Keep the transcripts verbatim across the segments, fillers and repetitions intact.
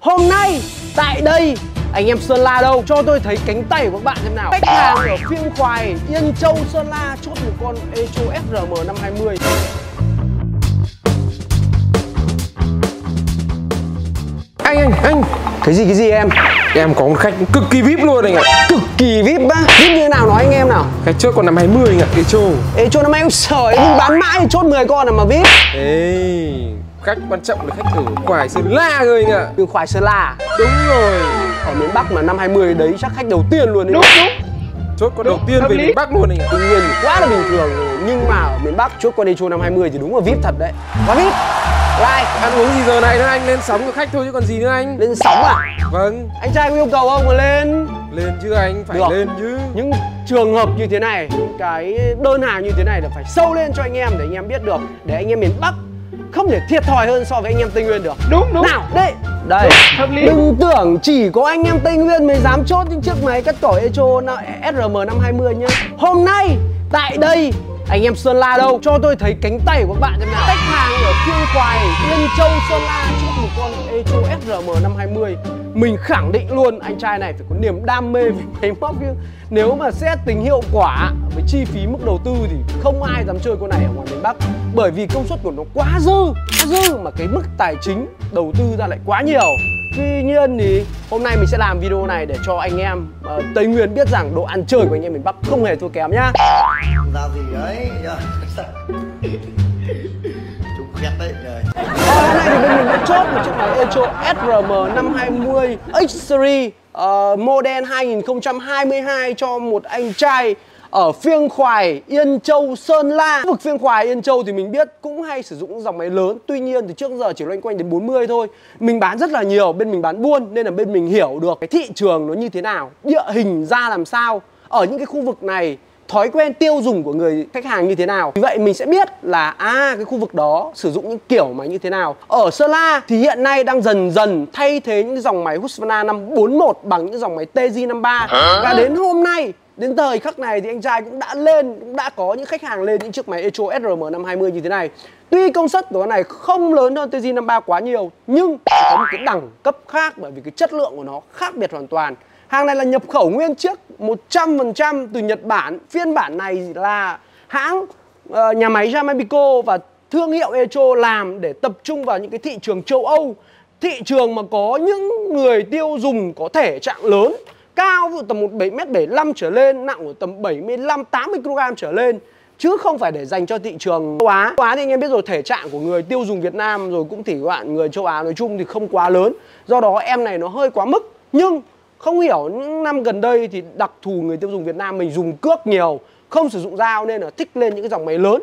Hôm nay tại đây anh em Sơn La đâu cho tôi thấy cánh tay của các bạn xem nào. Khách hàng ở Phiêng Khoài, Yên Châu, Sơn La chốt một con Echo ét rờ em năm hai mươi. Anh anh anh cái gì cái gì em? Em có một khách cực kỳ víp luôn anh ạ. Cực kỳ víp á? Víp như thế nào nói anh em nào? Khách trước còn năm hai mươi anh ạ. Echo Echo năm hai mươi em sởi, nhưng bán mãi chốt mười con là mà víp. Ê, khách quan trọng là khách ở Khoài Sơn La rồi anh ạ. Từ Khoài Sơn La? Đúng rồi. Ở miền Bắc mà năm hai mươi đấy chắc khách đầu tiên luôn đấy. Đúng đúng. Chốt con đầu tiên về miền Bắc luôn anh ạ. Tuy nhiên quá là bình thường rồi, nhưng mà ở miền Bắc chốt con Echo năm hai mươi thì đúng là víp thật đấy. Quá víp. Like. Ăn uống gì giờ này nữa anh, lên sóng cho khách thôi chứ còn gì nữa anh. Lên sóng à? Vâng. Anh trai có yêu cầu không mà lên? Lên chứ anh, phải được. Lên chứ. Những trường hợp như thế này, những cái đơn hàng như thế này là phải sâu lên cho anh em để anh em biết được. Để anh em miền Bắc không thể thiệt thòi hơn so với anh em Tây Nguyên được. Đúng đúng. Nào, đây. Đây, hợp lý. Đừng tưởng chỉ có anh em Tây Nguyên mới dám chốt những chiếc máy cắt cỏ Echo ét rờ em năm hai mươi nhá. Hôm nay tại đây anh em Sơn La đâu cho tôi thấy cánh tay của các bạn xem nào. Khách hàng ở Phiêng Khoài, Yên Châu, Sơn La chốt một con Echo ét rờ em năm hai mươi. Mình khẳng định luôn anh trai này phải có niềm đam mê về máy móc chứ. Nếu mà xét tính hiệu quả với chi phí mức đầu tư thì không ai dám chơi con này ở ngoài miền Bắc. Bởi vì công suất của nó quá dư, quá dư mà cái mức tài chính đầu tư ra lại quá nhiều. Tuy nhiên thì hôm nay mình sẽ làm video này để cho anh em uh, Tây Nguyên biết rằng độ ăn chơi của anh em miền Bắc không hề thua kém nhá. Ra gì đấy. Chúng khét đấy trời. À, hôm nay thì bên mình đã chốt một chiếc máy Echo ét rờ em năm hai mươi X-Series uh, model hai nghìn không trăm hai mươi hai cho một anh trai ở Phiêng Khoài, Yên Châu, Sơn La. Khu vực Phiêng Khoài, Yên Châu thì mình biết cũng hay sử dụng dòng máy lớn. Tuy nhiên thì trước giờ chỉ loanh quanh đến bốn mươi thôi. Mình bán rất là nhiều, bên mình bán buôn, nên là bên mình hiểu được cái thị trường nó như thế nào, địa hình ra làm sao, ở những cái khu vực này thói quen tiêu dùng của người khách hàng như thế nào. Vì vậy mình sẽ biết là à, cái khu vực đó sử dụng những kiểu máy như thế nào. Ở Sơn La thì hiện nay đang dần dần thay thế những dòng máy Husqvarna năm bốn một bằng những dòng máy T G năm ba. Và đến hôm nay, đến thời khắc này thì anh trai cũng đã lên, cũng đã có những khách hàng lên những chiếc máy Echo ét rờ em năm hai mươi như thế này. Tuy công suất của nó này không lớn hơn T G năm ba quá nhiều, nhưng có một cái đẳng cấp khác bởi vì cái chất lượng của nó khác biệt hoàn toàn. Hàng này là nhập khẩu nguyên chiếc một trăm phần trăm từ Nhật Bản. Phiên bản này là hãng uh, nhà máy Yamabico và thương hiệu Echo làm để tập trung vào những cái thị trường châu Âu, thị trường mà có những người tiêu dùng có thể trạng lớn, cao ví dụ tầm một mét bảy mươi lăm trở lên, nặng của tầm bảy mươi lăm tám mươi ki lô gam trở lên, chứ không phải để dành cho thị trường châu Á. Châu Á thì anh em biết rồi, thể trạng của người tiêu dùng Việt Nam rồi cũng thì các bạn người châu Á nói chung thì không quá lớn. Do đó em này nó hơi quá mức, nhưng không hiểu những năm gần đây thì đặc thù người tiêu dùng Việt Nam mình dùng cước nhiều, không sử dụng dao nên là thích lên những cái dòng máy lớn.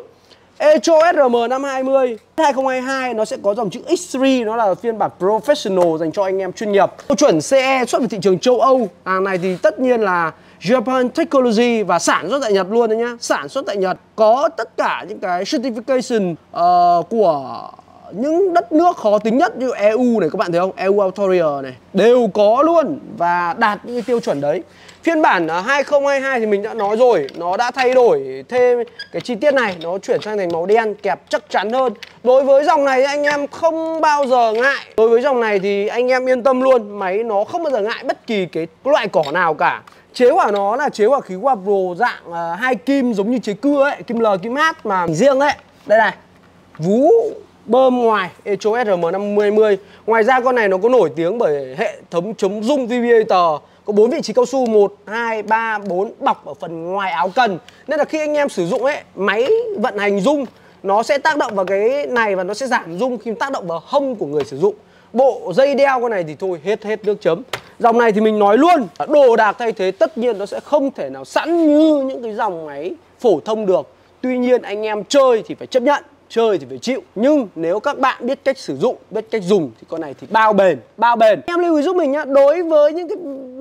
Echo ét rờ em năm hai mươi hai nghìn không trăm hai mươi hai nó sẽ có dòng chữ X ba, nó là phiên bản Professional dành cho anh em chuyên nghiệp. Tiêu chuẩn xê e xuất về thị trường châu Âu. Hàng này thì tất nhiên là Japan Technology và sản xuất tại Nhật luôn đấy nhá. Sản xuất tại Nhật có tất cả những cái certification uh, của những đất nước khó tính nhất như e u này, các bạn thấy không? e u Authority này đều có luôn và đạt những cái tiêu chuẩn đấy. Phiên bản hai nghìn không trăm hai mươi hai thì mình đã nói rồi, nó đã thay đổi thêm cái chi tiết này, nó chuyển sang thành màu đen kẹp chắc chắn hơn. Đối với dòng này anh em không bao giờ ngại. Đối với dòng này thì anh em yên tâm luôn, máy nó không bao giờ ngại bất kỳ cái loại cỏ nào cả. Chế của nó là chế của khí Wabro dạng hai kim giống như chế cưa ấy, kim L, kim H mà riêng ấy. Đây này, vú bơm ngoài Echo ét rờ em năm hai mươi. Ngoài ra con này nó có nổi tiếng bởi hệ thống chống rung vê bê a tờ, có bốn vị trí cao su một, hai, ba, bốn bọc ở phần ngoài áo cần. Nên là khi anh em sử dụng ấy, máy vận hành rung nó sẽ tác động vào cái này và nó sẽ giảm rung khi tác động vào hông của người sử dụng. Bộ dây đeo con này thì thôi hết hết nước chấm. Dòng này thì mình nói luôn, đồ đạc thay thế tất nhiên nó sẽ không thể nào sẵn như những cái dòng máy phổ thông được. Tuy nhiên anh em chơi thì phải chấp nhận, chơi thì phải chịu. Nhưng nếu các bạn biết cách sử dụng, biết cách dùng thì con này thì bao bền, bao bền. Em lưu ý giúp mình nhá, đối với những cái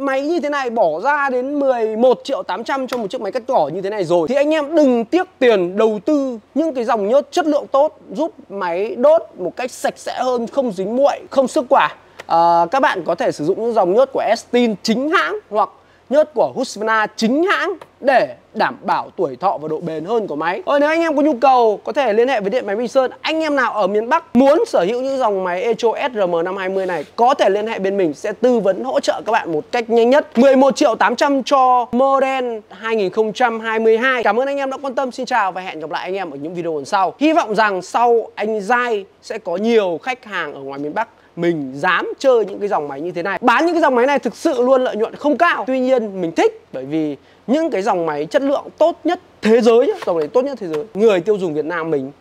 máy như thế này bỏ ra đến mười một triệu tám trăm cho một chiếc máy cắt cỏ như thế này rồi thì anh em đừng tiếc tiền đầu tư những cái dòng nhớt chất lượng tốt giúp máy đốt một cách sạch sẽ hơn, không dính muội, không xước quả. À, các bạn có thể sử dụng những dòng nhớt của Estine chính hãng hoặc nhớt của Husqvarna chính hãng để đảm bảo tuổi thọ và độ bền hơn của máy. Ờ, nếu anh em có nhu cầu có thể liên hệ với Điện Máy Bình Sơn. Anh em nào ở miền Bắc muốn sở hữu những dòng máy Echo S R M năm hai mươi này có thể liên hệ bên mình, sẽ tư vấn hỗ trợ các bạn một cách nhanh nhất. mười một triệu tám trăm cho model hai nghìn không trăm hai mươi hai. Cảm ơn anh em đã quan tâm. Xin chào và hẹn gặp lại anh em ở những video lần sau. Hy vọng rằng sau anh Giai sẽ có nhiều khách hàng ở ngoài miền Bắc mình dám chơi những cái dòng máy như thế này. Bán những cái dòng máy này thực sự luôn lợi nhuận không cao. Tuy nhiên mình thích bởi vì những cái dòng máy chất lượng tốt nhất thế giới, dòng này tốt nhất thế giới, người tiêu dùng Việt Nam mình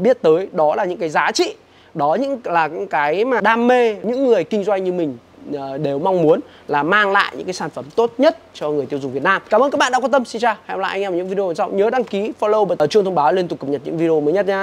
biết tới, đó là những cái giá trị, đó những là những cái mà đam mê, những người kinh doanh như mình đều mong muốn là mang lại những cái sản phẩm tốt nhất cho người tiêu dùng Việt Nam. Cảm ơn các bạn đã quan tâm. Xin chào, hẹn gặp lại anh em ở những video sau. Nhớ đăng ký, follow, bật chuông thông báo liên tục cập nhật những video mới nhất nha.